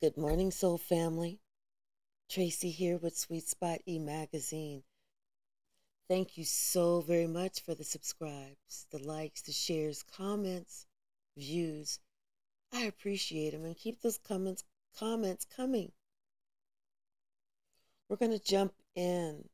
Good morning, soul family. Tracy here with Sweet Spot E! Magazine. Thank you so very much for the subscribes, the likes, the shares, comments, views. I appreciate them, and keep those comments coming. We're going to jump in.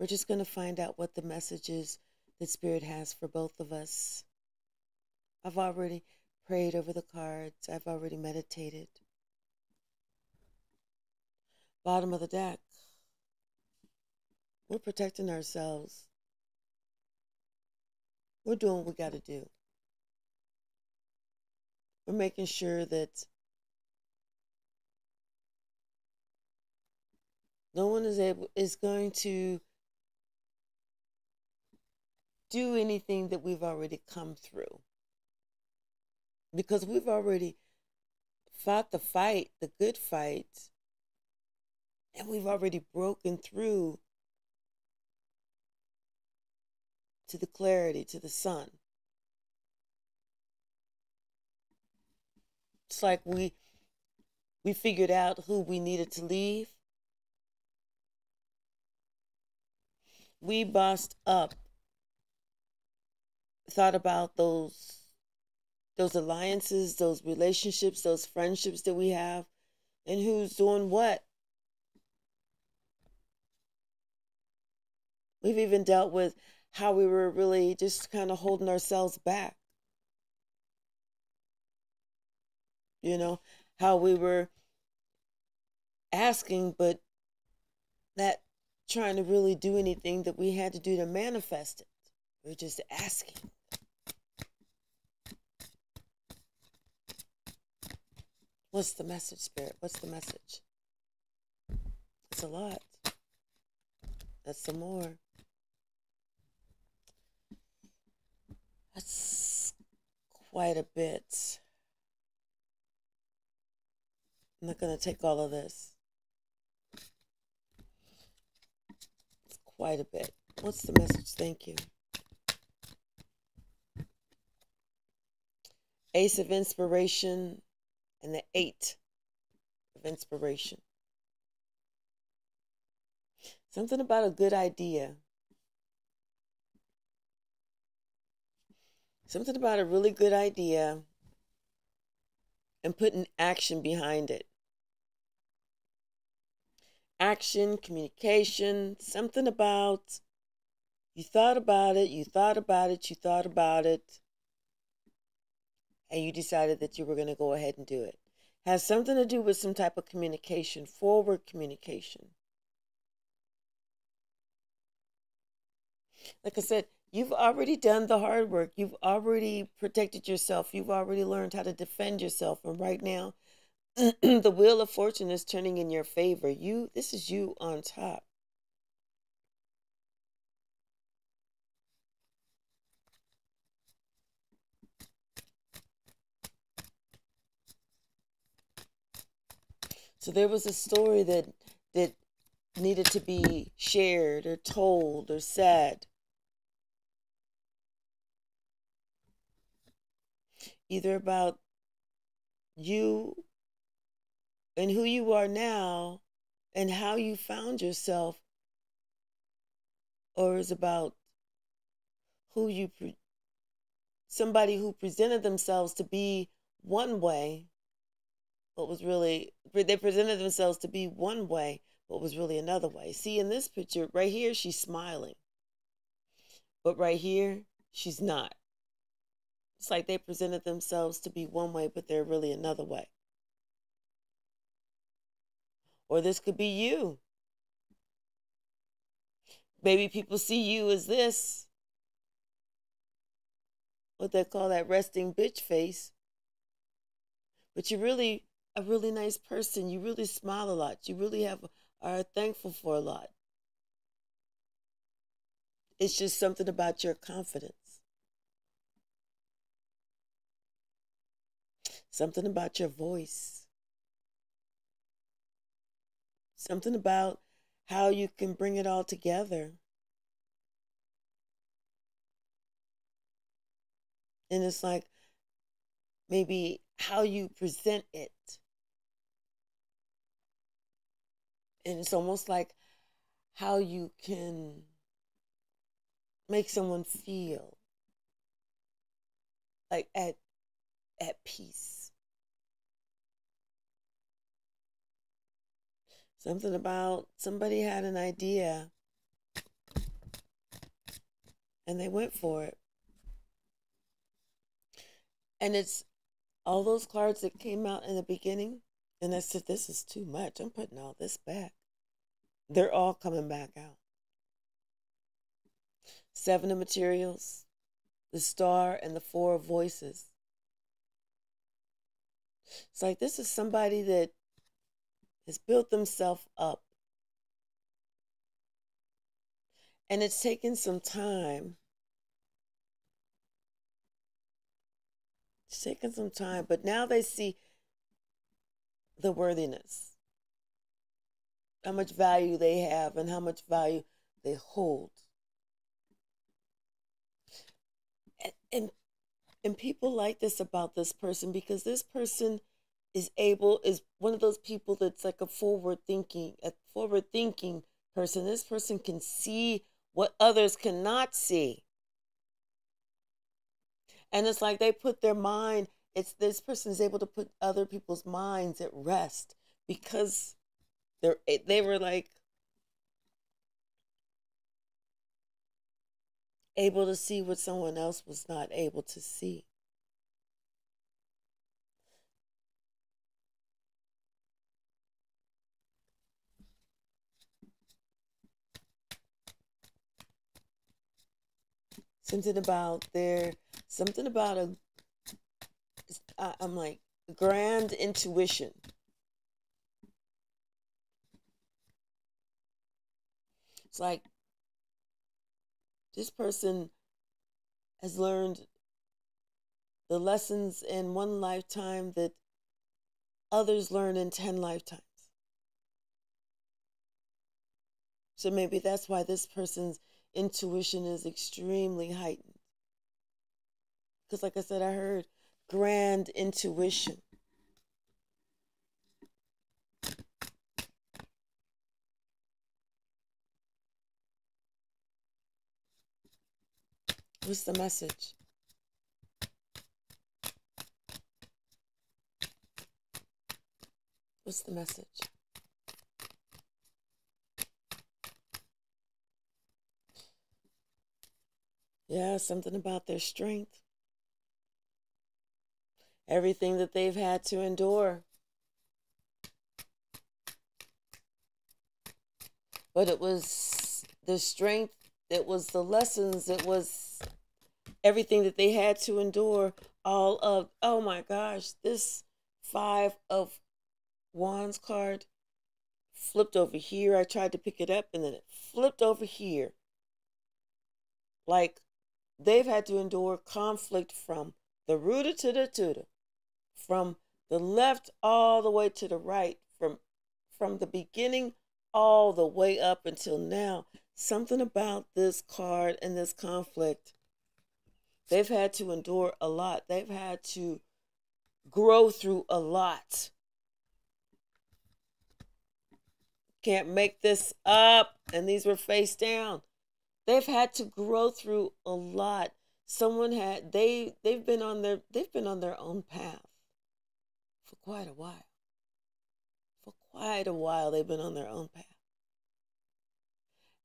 We're just going to find out what the message is that Spirit has for both of us. I've already prayed over the cards. I've already meditated. Bottom of the deck. We're protecting ourselves. We're doing what we got to do. We're making sure that no one is going to do anything that we've already come through. Because we've already fought the fight, the good fight. And we've already broken through to the clarity, to the sun. It's like we figured out who we needed to leave. We bossed up, thought about those alliances, those relationships, those friendships that we have, and who's doing what. We've even dealt with how we were really just kind of holding ourselves back. You know, how we were asking, but not trying to really do anything that we had to do to manifest it. We're just asking. What's the message, Spirit? What's the message? It's a lot. That's some more. That's quite a bit. I'm not going to take all of this. It's quite a bit. What's the message? Thank you. Ace of Inspiration and the Eight of Inspiration. Something about a good idea. Something about a really good idea and putting action behind it. Action, communication, something about you thought about it, you thought about it, you thought about it, and you decided that you were going to go ahead and do it. Has something to do with some type of communication, forward communication. Like I said, you've already done the hard work. You've already protected yourself. You've already learned how to defend yourself. And right now, the wheel of fortune is turning in your favor. This is you on top. So there was a story that needed to be shared or told or said. Either about you and who you are now and how you found yourself, or is about who you somebody who presented themselves to be one way, but was really, they presented themselves to be one way, but was really another way. See, in this picture right here, she's smiling, but right here she's not. It's like they presented themselves to be one way, but they're really another way. Or this could be you. Maybe people see you as this, what they call that resting bitch face. But you're really a really nice person. You really smile a lot. You really are thankful for a lot. It's just something about your confidence. Something about your voice. Something about how you can bring it all together. And it's like maybe how you present it. And it's almost like how you can make someone feel like at peace. Something about somebody had an idea and they went for it. And it's all those cards that came out in the beginning, and I said, this is too much. I'm putting all this back. They're all coming back out. Seven of Materials, the Star, and the Four of Voices. It's like this is somebody that has built themselves up. And it's taken some time. It's taken some time, but now they see the worthiness, how much value they have and how much value they hold. And people like this about this person, because this person is one of those people that's like a forward thinking person. This person can see what others cannot see. And it's like they put their mind, this person is able to put other people's minds at rest, because they were like able to see what someone else was not able to see. I'm like, grand intuition. It's like, this person has learned the lessons in one lifetime that others learn in 10 lifetimes. So maybe that's why this person's intuition is extremely heightened. Because like I said, I heard grand intuition. What's the message? What's the message? Yeah, something about their strength. Everything that they've had to endure. But it was the strength, it was the lessons, it was everything that they had to endure, all of, oh my gosh, this Five of Wands card flipped over here. I tried to pick it up and then it flipped over here. Like they've had to endure conflict from the rooter to the tooter, from the left all the way to the right, from the beginning all the way up until now. Something about this card and this conflict. They've had to endure a lot. They've had to grow through a lot. Can't make this up. And these were face down. They've had to grow through a lot. They've been on their own path for quite a while. For quite a while they've been on their own path.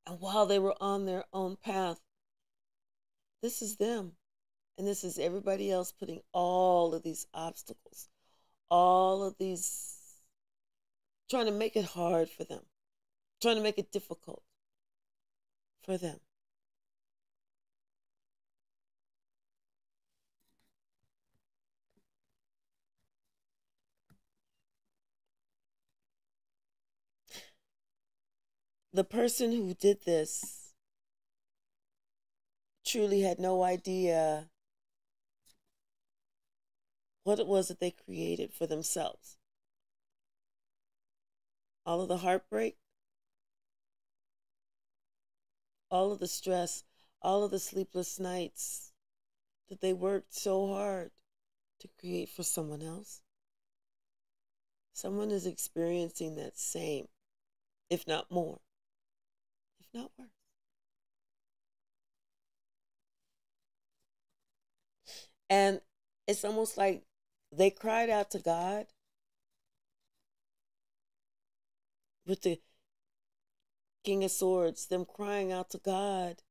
And while they were on their own path, this is them. And this is everybody else putting all of these obstacles, all of these, trying to make it hard for them, trying to make it difficult for them. The person who did this truly had no idea what it was that they created for themselves. All of the heartbreak, all of the stress, all of the sleepless nights that they worked so hard to create for someone else. Someone is experiencing that same if not more, if not worse. And it's almost like they cried out to God with the King of Swords, them crying out to God,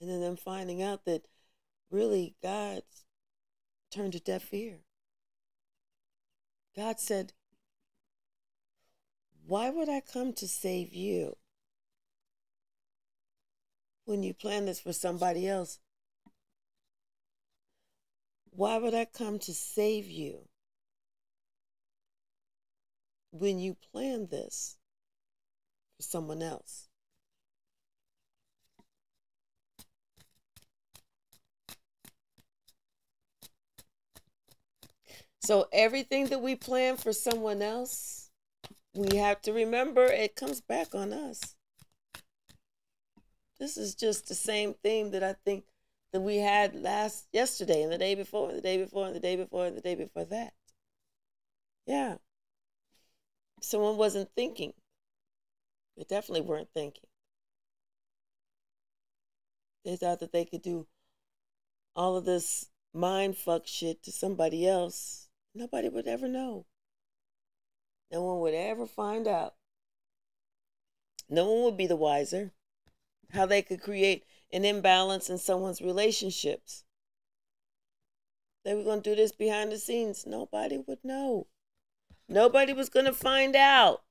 and then them finding out that really God's turned a deaf ear. God said, why would I come to save you when you plan this for somebody else? Why would I come to save you when you plan this for someone else? So everything that we plan for someone else, we have to remember it comes back on us. This is just the same theme that I think that we had yesterday, and the day before, and the day before, and the day before, and the day before that. Yeah. Someone wasn't thinking. They definitely weren't thinking. They thought that they could do all of this mind fuck shit to somebody else. Nobody would ever know. No one would ever find out. No one would be the wiser. How they could create an imbalance in someone's relationships. They were going to do this behind the scenes. Nobody would know. Nobody was going to find out.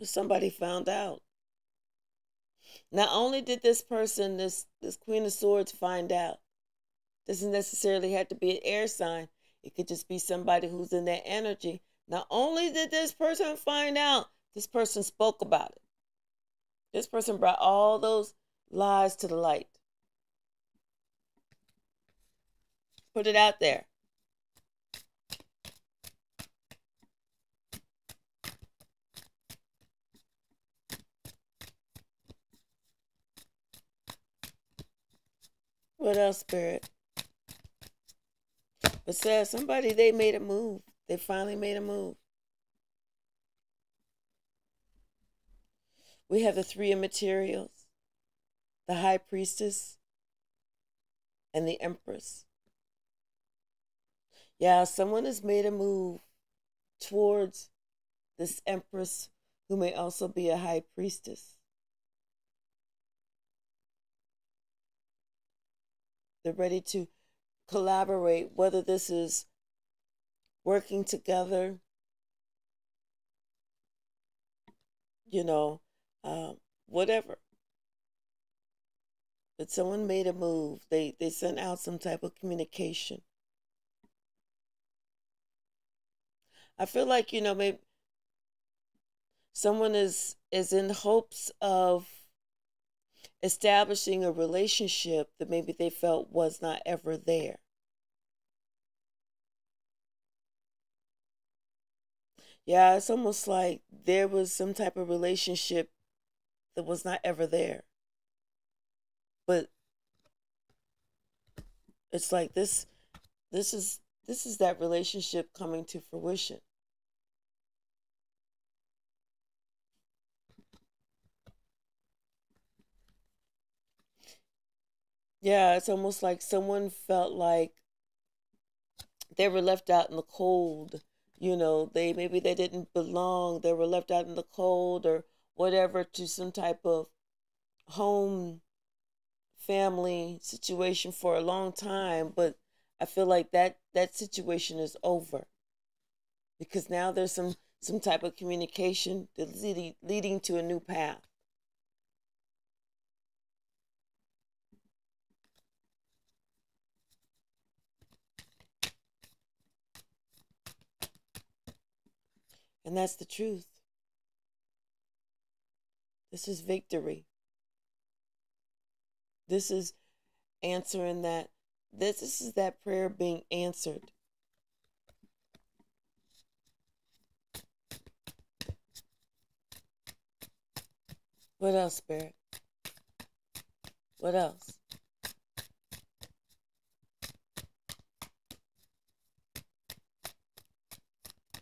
But somebody found out. Not only did this person, this Queen of Swords, find out, doesn't necessarily have to be an air sign. It could just be somebody who's in that energy. Not only did this person find out, this person spoke about it. This person brought all those lies to the light. Put it out there. What else, Spirit? But says somebody, they made a move. They finally made a move. We have the Three Immaterials, the High Priestess, and the Empress. Yeah, someone has made a move towards this Empress, who may also be a High Priestess. They're ready to collaborate, whether this is working together, you know, whatever. But someone made a move. They sent out some type of communication. I feel like, you know, maybe someone is in hopes of establishing a relationship that maybe they felt was not ever there. Yeah, it's almost like there was some type of relationship that was not ever there. But it's like this is that relationship coming to fruition. Yeah, it's almost like someone felt like they were left out in the cold. You know, maybe they didn't belong. They were left out in the cold or whatever, to some type of home, family situation for a long time. But I feel like that situation is over, because now there's some type of communication that's leading to a new path. And that's the truth. This is victory. This is answering that. This is that prayer being answered. What else, Spirit? What else?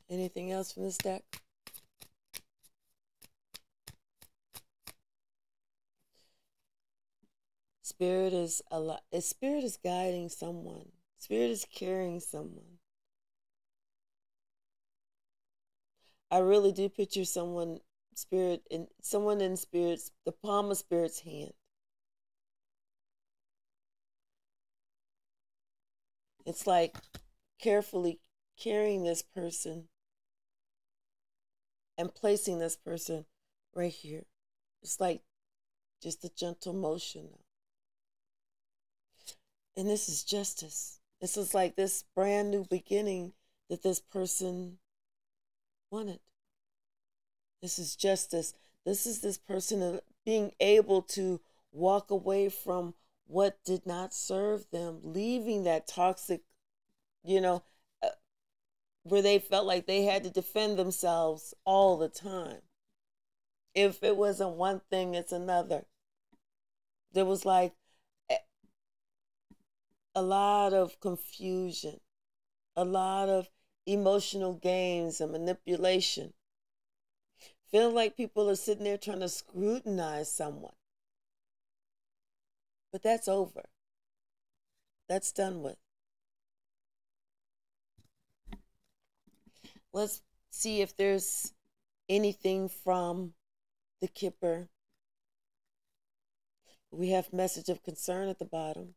Anything else from this deck? Spirit is a lot. Spirit is guiding someone. Spirit is carrying someone. I really do picture someone, Spirit, and someone in Spirit's, the palm of Spirit's hand. It's like carefully carrying this person and placing this person right here. It's like just a gentle motion. And this is justice. This is like this brand new beginning that this person wanted. This is justice. This is this person being able to walk away from what did not serve them, leaving that toxic, you know, where they felt like they had to defend themselves all the time. If it wasn't one thing, it's another. There was like a lot of confusion, a lot of emotional games and manipulation. Feel like people are sitting there trying to scrutinize someone. But that's over. That's done with. Let's see if there's anything from the Kipper. We have message of concern at the bottom.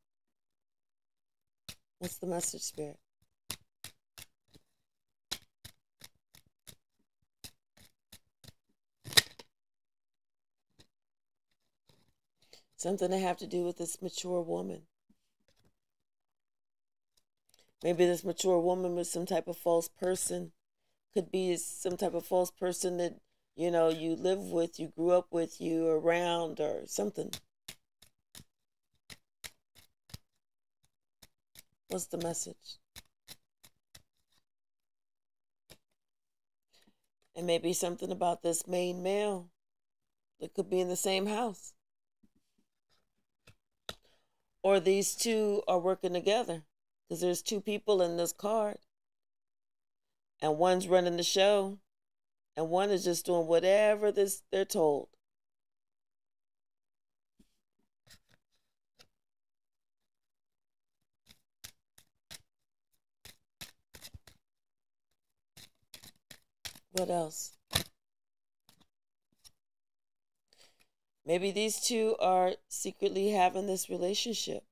What's the message, Spirit? Something to have to do with this mature woman. Maybe this mature woman was some type of false person. Could be some type of false person that, you know, you live with, you grew up with, you around, or something. What's the message? And maybe something about this main male that could be in the same house. Or these two are working together, because there's two people in this card. And one's running the show, and one is just doing whatever they're told. What else? Maybe these two are secretly having this relationship.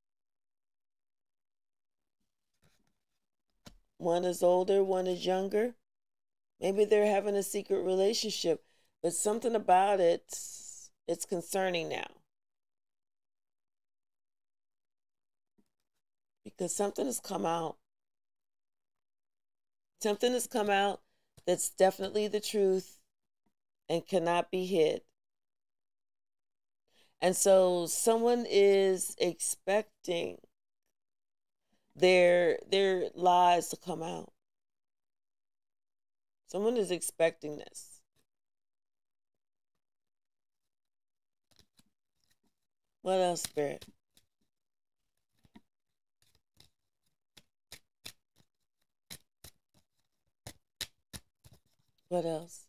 One is older, one is younger. Maybe they're having a secret relationship, but something about it, it's concerning now. Because something has come out. Something has come out that's definitely the truth and cannot be hid. And so someone is expecting their lies to come out. Someone is expecting this. What else, Spirit? What else?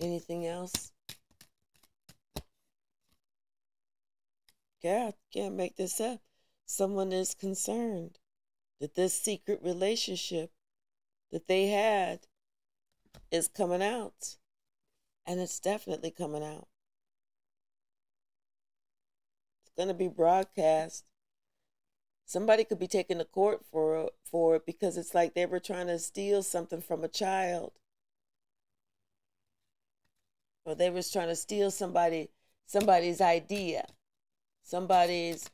Anything else? Yeah, I can't make this up. Someone is concerned that this secret relationship that they had is coming out. And it's definitely coming out. It's going to be broadcast. Somebody could be taken to court for it, because it's like they were trying to steal something from a child. Or they was trying to steal somebody's idea, somebody's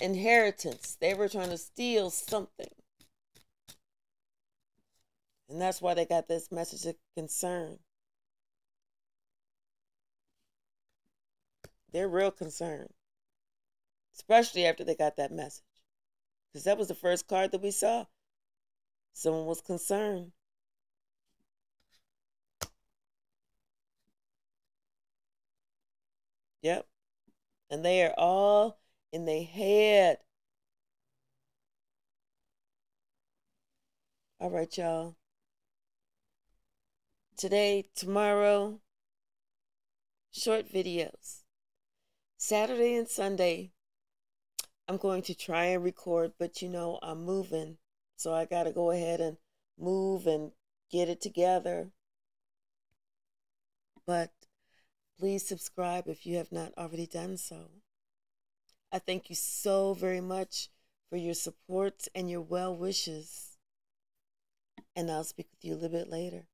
inheritance. They were trying to steal something. And that's why they got this message of concern. They're real concerned. Especially after they got that message. Because that was the first card that we saw. Someone was concerned. Yep. And they are all in their head. All right, y'all. Today, tomorrow, short videos. Saturday and Sunday, I'm going to try and record, but you know, I'm moving. So I got to go ahead and move and get it together. But please subscribe if you have not already done so. I thank you so very much for your support and your well wishes. And I'll speak with you a little bit later.